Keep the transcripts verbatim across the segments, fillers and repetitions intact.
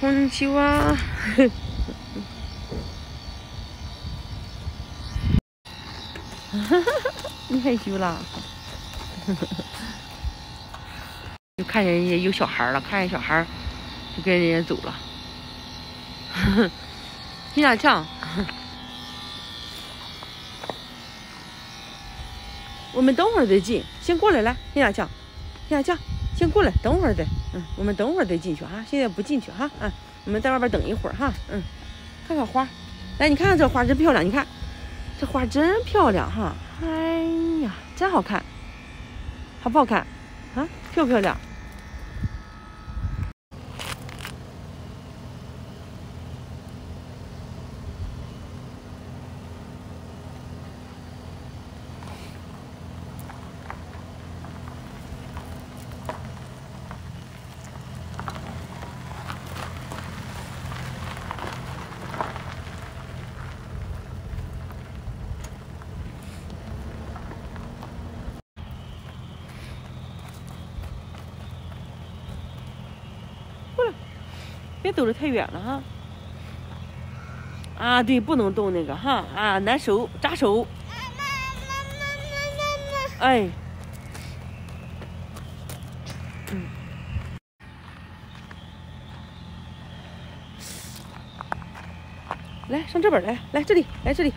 こんにちは。你害羞了？就看见人家有小孩了，看见小孩就跟人家走了。你俩唱。我们等会儿再进，先过来来，你俩唱，你俩唱，先过来，等会儿再，嗯，我们等会儿再进去哈、啊，现在不进去哈、啊，嗯，我们在外边等一会儿哈、啊，嗯，看看花，来，你看看这花真漂亮，你看，这花真漂亮哈、啊，哎呀，真好看，好不好看啊？漂不漂亮？别走得太远了哈！啊，对，不能动那个哈啊，难手扎手。哎，嗯，来上这边来，来这里，来这里。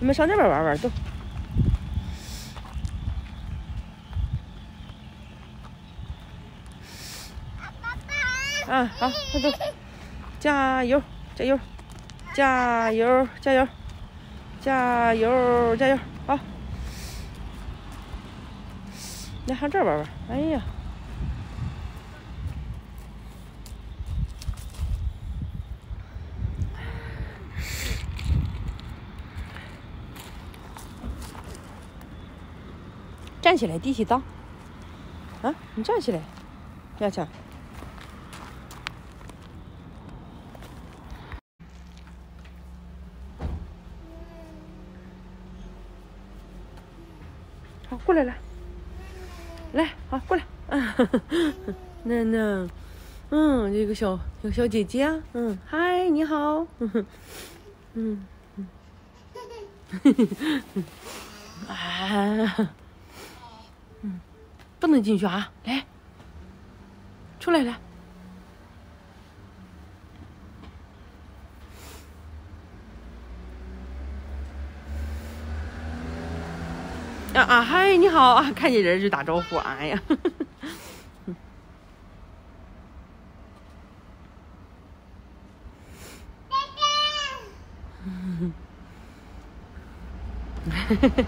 你们上这边玩玩，走。 啊，好，快走！加油，加油，加油，加油，加油，加油！好，来上这玩玩。哎呀，站起来，低起裆。啊，你站起来，亚强。 过来来，来好过来啊！娜娜，嗯，这个小有小姐姐啊，嗯，嗨，你好，嗯嗯嗯，嘿嘿啊，嗯，不能进去啊，来，出来来，啊啊嗨！ 你好啊，看见人就打招呼，哎呀，呵呵嗯、爸爸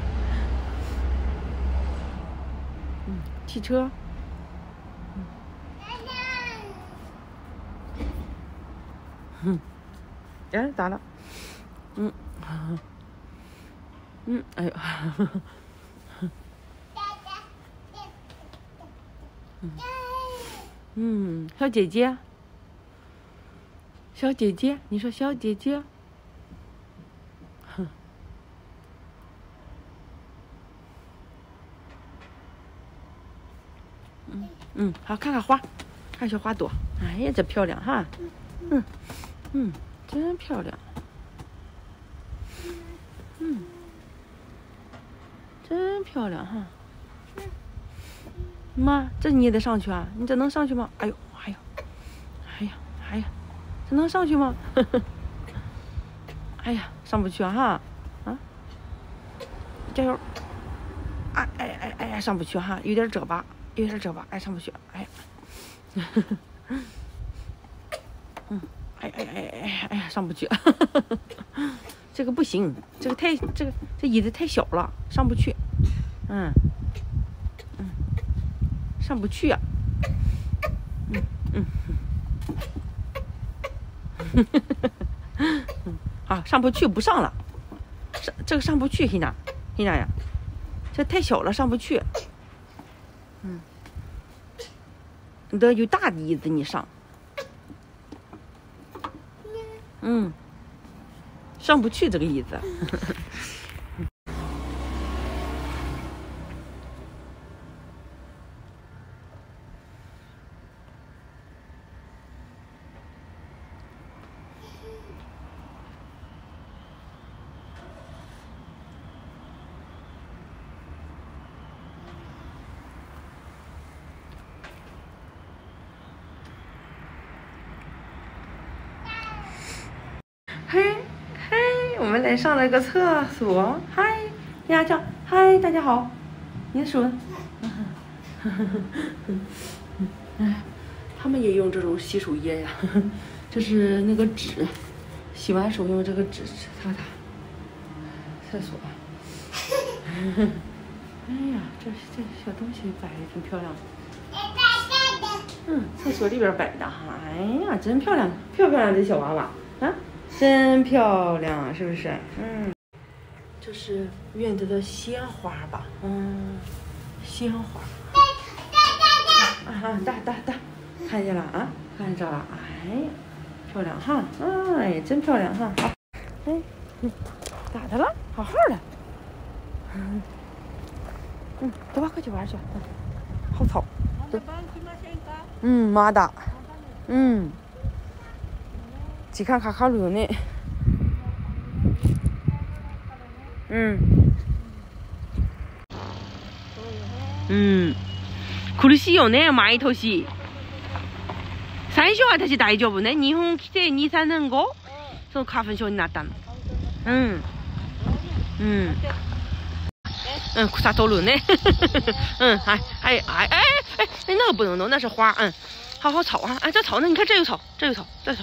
嗯，汽车，嗯，哼，哎，咋了？嗯，嗯，哎呦。呵呵 嗯，小姐姐，小姐姐，你说小姐姐，哼，嗯嗯，好，看看花，看小花朵，哎呀，这漂亮哈，嗯嗯，真漂亮，嗯，真漂亮哈。 妈，这你也得上去啊！你这能上去吗？哎呦，哎呦，哎呀，哎呀，这能上去吗？呵呵哎呀，上不去啊！哈，啊，加油！哎哎哎哎呀，上不去哈、啊，有点褶巴，有点褶巴，哎，上不去，哎呀，呵呵嗯，哎哎哎哎哎呀，上不去，呵呵这个不行，这个太这个这椅子太小了，上不去，嗯。 上不去呀、啊，嗯嗯嗯，嗯啊，上不去，不上了，上这个上不去，黑娜，黑娜呀，这太小了，上不去。嗯，你得有大的椅子你上，嗯，上不去这个椅子。呵呵嘿，嘿，我们来上了个厕所。嗨，鸭叫，嗨，大家好，鼹鼠，哈哈哈，他们也用这种洗手液呀，这是那个纸，洗完手用这个纸擦擦。厕所，哎呀，这这小东西摆的挺漂亮的。 嗯，厕所里边摆的，哎呀，真漂亮，漂漂亮的小娃娃啊，真漂亮，是不是？嗯，这是院子的鲜花吧？嗯，鲜花。啊啊，大大大，看见了啊，看着了，哎，漂亮哈，哎，真漂亮哈，好，哎，嗯，咋的了？好好的。嗯，嗯，走吧，快去玩去，嗯，好草。 嗯，妈的，嗯，去看卡卡鲁呢，嗯，嗯，苦しいよね毎年。最初は私大丈夫ね、日本来てに、さんねん後、その花粉症になったの。うん、うん。 嗯，草头颅呢？嗯，哎哎哎哎哎，那个不能弄，那是花。嗯，好好草啊！哎，这草呢？你看这有草，这有草，这有草。